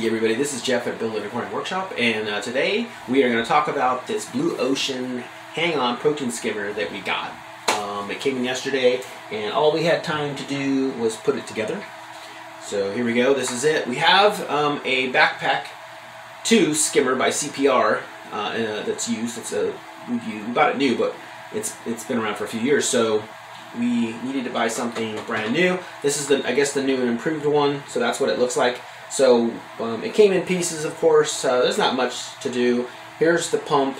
Hey everybody, this is Jeff at Build an Aquarium Workshop, and today we are going to talk about this Blue Ocean Hang-On Protein Skimmer that we got. It came in yesterday, and all we had time to do was put it together. So here we go, this is it. We have a Backpack 2 Skimmer by CPR that's used. We bought it new, but it's been around for a few years, so we needed to buy something brand new. This is, I guess, the new and improved one, so that's what it looks like. So it came in pieces, of course. There's not much to do. Here's the pump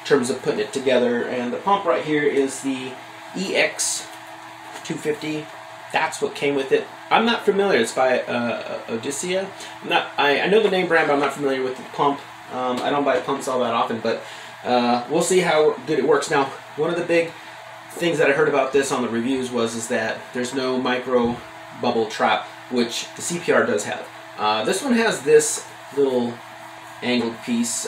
in terms of putting it together, and the pump right here is the EX250. That's what came with it. I'm not familiar. It's by Odyssea. I know the name brand, but I'm not familiar with the pump. I don't buy pumps all that often, but we'll see how good it works. Now, one of the big things that I heard about this on the reviews is that there's no micro bubble trap, which the CPR does have. This one has this little angled piece,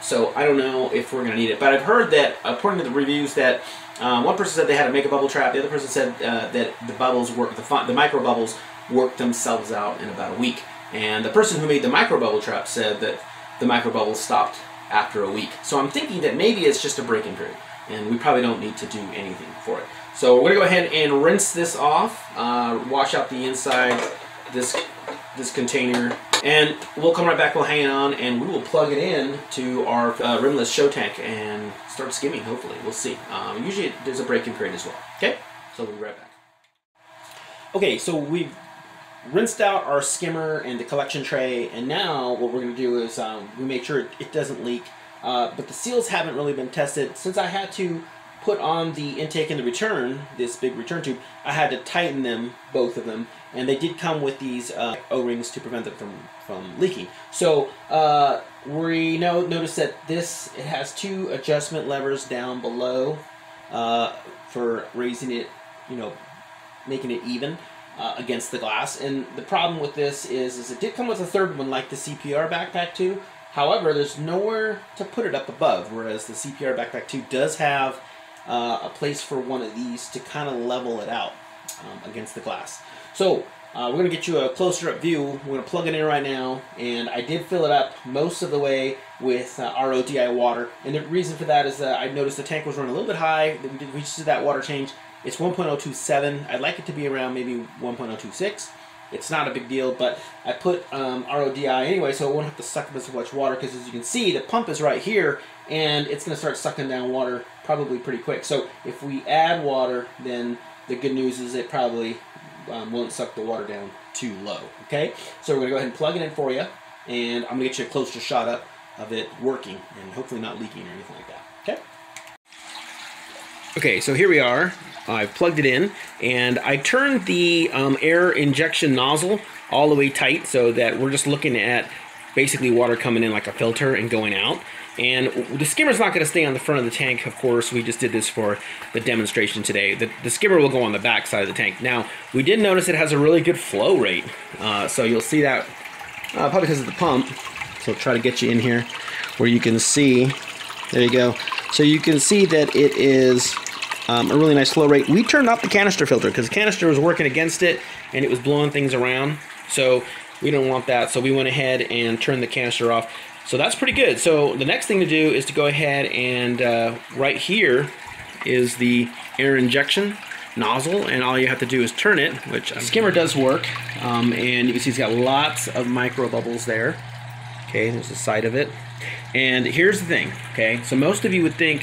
so I don't know if we're going to need it. But I've heard that, according to the reviews, that one person said they had to make a bubble trap. The other person said that the bubbles work, the micro bubbles work themselves out in about a week. And the person who made the micro bubble trap said that the micro bubbles stopped after a week. So I'm thinking that maybe it's just a break-in period, and we probably don't need to do anything for it. So we're going to go ahead and rinse this off, wash out the inside, this container, and we'll come right back. We'll hang it on, and we will plug it in to our rimless show tank and start skimming. Hopefully, we'll see. Usually, there's a break-in period as well. Okay, so we'll be right back. Okay, so we've rinsed out our skimmer and the collection tray, and now what we're going to do is we make sure it doesn't leak. But the seals haven't really been tested since I had to put on the intake and the return, this big return tube. I had to tighten them, both of them, and they did come with these O-rings to prevent them from leaking. So we noticed that it has two adjustment levers down below for raising it, making it even against the glass. And the problem with this is it did come with a third one, like the CPR Backpack 2. However, there's nowhere to put it up above, whereas the CPR Backpack 2 does have a place for one of these to kind of level it out against the glass. So we're going to get you a closer up view. We're going to plug it in right now, and I did fill it up most of the way with RODI water, and the reason for that is that I noticed the tank was running a little bit high. We just did that water change. It's 1.027. I'd like it to be around maybe 1.026. It's not a big deal, but I put RODI anyway, so it won't have to suck up as much water, because as you can see, the pump is right here, and it's going to start sucking down water probably pretty quick. So if we add water, then the good news is it probably won't suck the water down too low. Okay, so we're going to go ahead and plug it in for you, and I'm going to get you a closer shot up of it working, and hopefully not leaking or anything like that. Okay? Okay, so here we are. I've plugged it in, and I turned the air injection nozzle all the way tight so that we're just looking at basically water coming in like a filter and going out. And the skimmer's not going to stay on the front of the tank, of course. We just did this for the demonstration today. The skimmer will go on the back side of the tank. Now, we did notice it has a really good flow rate, so you'll see that probably because of the pump. So I'll try to get you in here where you can see. There you go. So you can see that it is a really nice flow rate. We turned off the canister filter because the canister was working against it and it was blowing things around, so we don't want that, so we went ahead and turned the canister off. So that's pretty good. So the next thing to do is to go ahead and right here is the air injection nozzle, and all you have to do is turn it, which the skimmer does work, and you can see it's got lots of micro bubbles there. Okay, there's the side of it, and here's the thing. Okay, so most of you would think,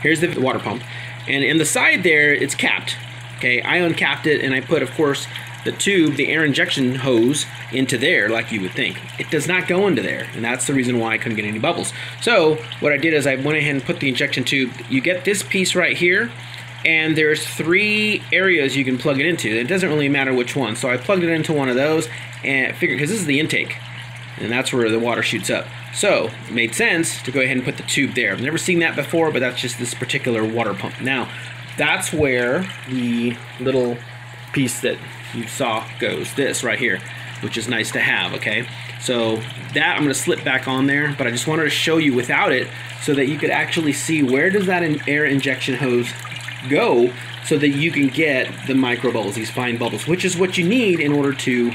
here's the water pump, and in the side there, it's capped. Okay, I uncapped it, and I put, of course, the tube, the air injection hose, into there, like you would think. It does not go into there, and that's the reason why I couldn't get any bubbles. So what I did is I went ahead and put the injection tube. You get this piece right here, and there's three areas you can plug it into. It doesn't really matter which one. So I plugged it into one of those, and figured, because this is the intake, and that's where the water shoots up. So it made sense to go ahead and put the tube there. I've never seen that before, but that's just this particular water pump. Now, that's where the little piece that you saw goes, this right here, which is nice to have, okay? So that I'm gonna slip back on there, but I just wanted to show you without it so that you could actually see where does that air injection hose go so that you can get the micro bubbles, these fine bubbles, which is what you need in order to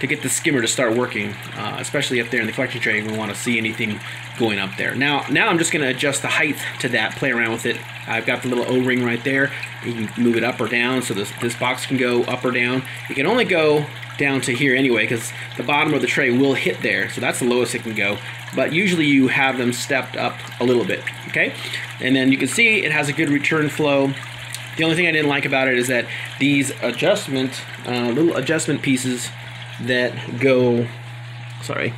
to get the skimmer to start working, especially up there in the collection tray. We want to see anything going up there. Now I'm just going to adjust the height to that, play around with it. I've got the little O-ring right there. You can move it up or down, so this box can go up or down. It can only go down to here anyway, because the bottom of the tray will hit there, so that's the lowest it can go. But usually you have them stepped up a little bit, okay? And then you can see it has a good return flow. The only thing I didn't like about it is that these adjustment, little adjustment pieces that go, sorry,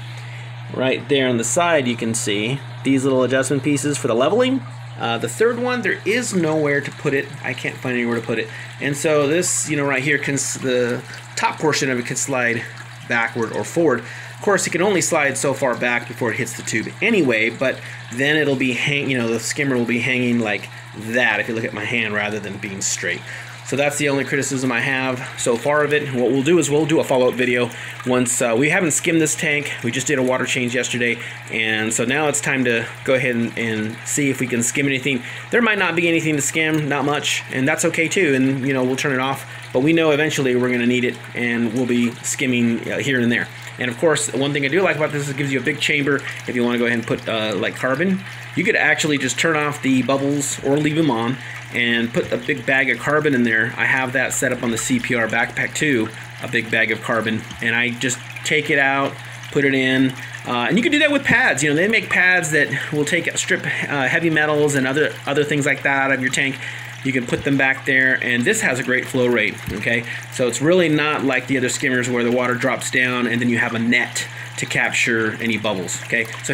right there on the side, you can see these little adjustment pieces for the leveling. The third one, there is nowhere to put it. I can't find anywhere to put it. And so this, you know, right here, the top portion of it can slide backward or forward. Of course, it can only slide so far back before it hits the tube anyway, but then it'll be the skimmer will be hanging like that, if you look at my hand, rather than being straight. So that's the only criticism I have so far of it. What we'll do is we'll do a follow-up video once we haven't skimmed this tank. We just did a water change yesterday, and so now it's time to go ahead and see if we can skim anything. There might not be anything to skim, not much, and that's okay too, and you know, we'll turn it off. But we know eventually we're going to need it, and we'll be skimming here and there. And of course, one thing I do like about this is it gives you a big chamber if you want to go ahead and put like carbon. You could actually just turn off the bubbles or leave them on and put a big bag of carbon in there. I have that set up on the CPR Backpack 2, a big bag of carbon, and I just take it out, put it in. And you can do that with pads. You know, they make pads that will take strip heavy metals and other things like that out of your tank. You can put them back there, and this has a great flow rate, okay? So it's really not like the other skimmers where the water drops down and then you have a net to capture any bubbles, okay? So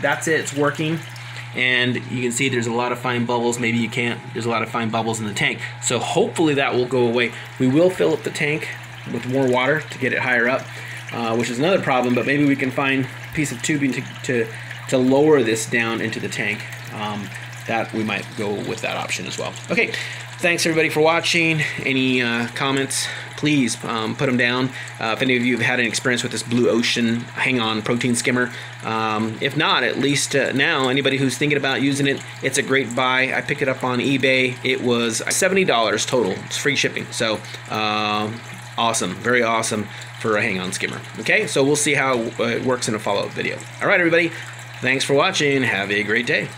that's it, it's working. And you can see there's a lot of fine bubbles. Maybe you can't, there's a lot of fine bubbles in the tank. So hopefully that will go away. We will fill up the tank with more water to get it higher up, which is another problem, but maybe we can find a piece of tubing to lower this down into the tank. That we might go with that option as well. Okay, thanks everybody for watching. Any comments, please put them down. If any of you have had an experience with this Blue Ocean Hang-On Protein Skimmer, if not, at least now, anybody who's thinking about using it, it's a great buy. I picked it up on eBay. It was $70 total. It's free shipping. So awesome, very awesome for a hang-on skimmer. Okay, so we'll see how it works in a follow-up video. All right, everybody, thanks for watching. Have a great day.